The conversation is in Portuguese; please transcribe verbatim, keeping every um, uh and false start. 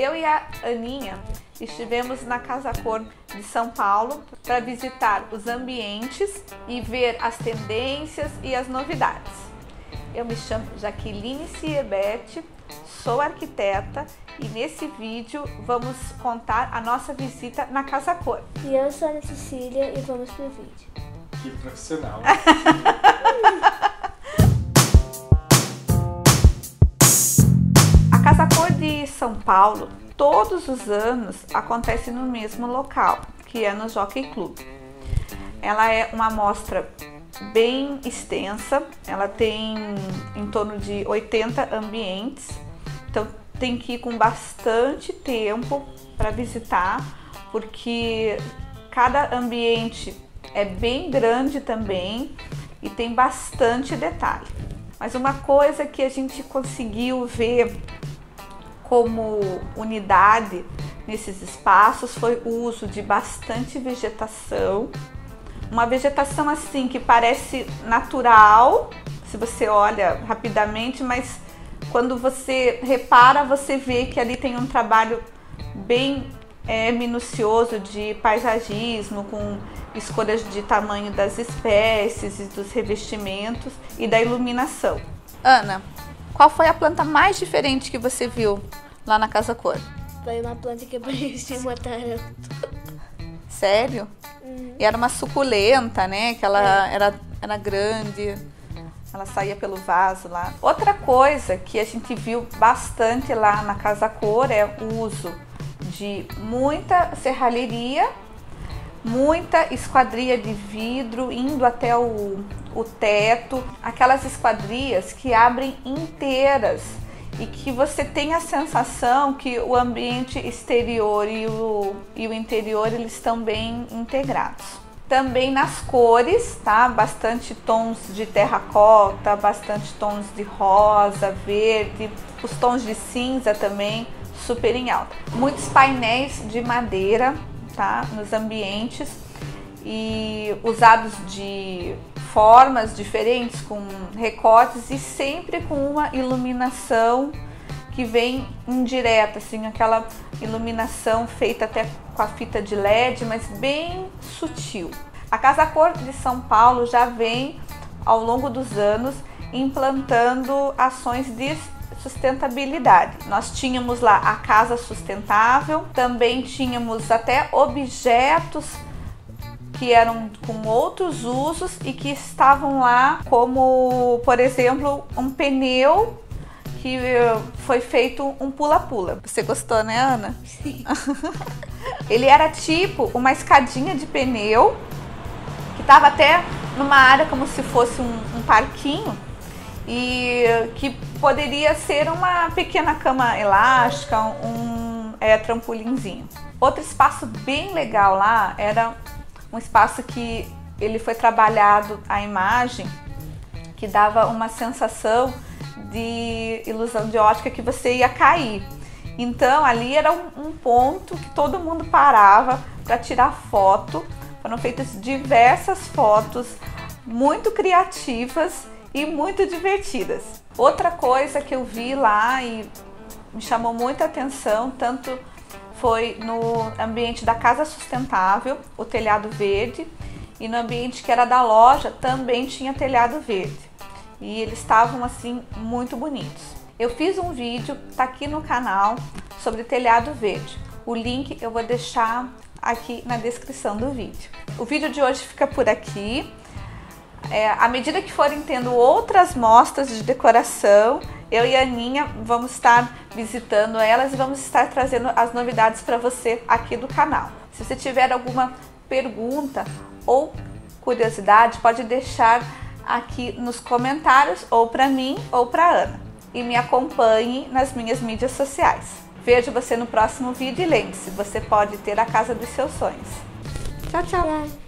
Eu e a Aninha estivemos na Casa Cor de São Paulo para visitar os ambientes e ver as tendências e as novidades. Eu me chamo Jaqueline Siebert, sou arquiteta e nesse vídeo vamos contar a nossa visita na Casa Cor. E eu sou a Ana Cecília e vamos pro vídeo. Que profissional! A Casa Cor de São Paulo, todos os anos, acontece no mesmo local, que é no Jockey Club. Ela é uma amostra bem extensa, ela tem em torno de oitenta ambientes, então tem que ir com bastante tempo para visitar, porque cada ambiente é bem grande também e tem bastante detalhe. Mas uma coisa que a gente conseguiu ver como unidade nesses espaços foi o uso de bastante vegetação, uma vegetação assim que parece natural se você olha rapidamente, mas quando você repara você vê que ali tem um trabalho bem é, minucioso de paisagismo, com escolhas de tamanho das espécies e dos revestimentos e da iluminação. Ana, qual foi a planta mais diferente que você viu lá na Casa Cor? Foi uma planta que parecia uma tarântula. Sério? Uhum. E era uma suculenta, né? Que ela é. era, era grande, ela saía pelo vaso lá. Outra coisa que a gente viu bastante lá na Casa Cor é o uso de muita serralheria, muita esquadria de vidro indo até o, o teto, aquelas esquadrias que abrem inteiras e que você tem a sensação que o ambiente exterior e o, e o interior eles estão bem integrados. Também nas cores, tá? Bastante tons de terracota, bastante tons de rosa, verde, os tons de cinza também super em alta. Muitos painéis de madeira, tá, nos ambientes e usados de formas diferentes, com recortes e sempre com uma iluminação que vem indireta, assim, aquela iluminação feita até com a fita de L E D, mas bem sutil. A Casa Cor de São Paulo já vem ao longo dos anos implantando ações de sustentabilidade. Nós tínhamos lá a casa sustentável, também tínhamos até objetos que eram com outros usos e que estavam lá, como por exemplo um pneu que foi feito um pula-pula. Você gostou, né, Ana? Sim. Ele era tipo uma escadinha de pneu que estava até numa área como se fosse um, um parquinho e que poderia ser uma pequena cama elástica, um é, trampolinzinho. Outro espaço bem legal lá era um espaço que ele foi trabalhado a imagem que dava uma sensação de ilusão de ótica que você ia cair. Então ali era um, um ponto que todo mundo parava para tirar foto. Foram feitas diversas fotos muito criativas e muito divertidas. Outra coisa que eu vi lá e me chamou muita atenção, tanto foi no ambiente da Casa Sustentável, o telhado verde, e no ambiente que era da loja também tinha telhado verde. E eles estavam assim muito bonitos. Eu fiz um vídeo, tá aqui no canal, sobre telhado verde. O link eu vou deixar aqui na descrição do vídeo. O vídeo de hoje fica por aqui. É, à medida que forem tendo outras mostras de decoração, eu e a Aninha vamos estar visitando elas e vamos estar trazendo as novidades para você aqui do canal. Se você tiver alguma pergunta ou curiosidade, pode deixar aqui nos comentários ou para mim ou para Ana. E me acompanhe nas minhas mídias sociais. Vejo você no próximo vídeo e lembre-se, você pode ter a casa dos seus sonhos. Tchau, tchau!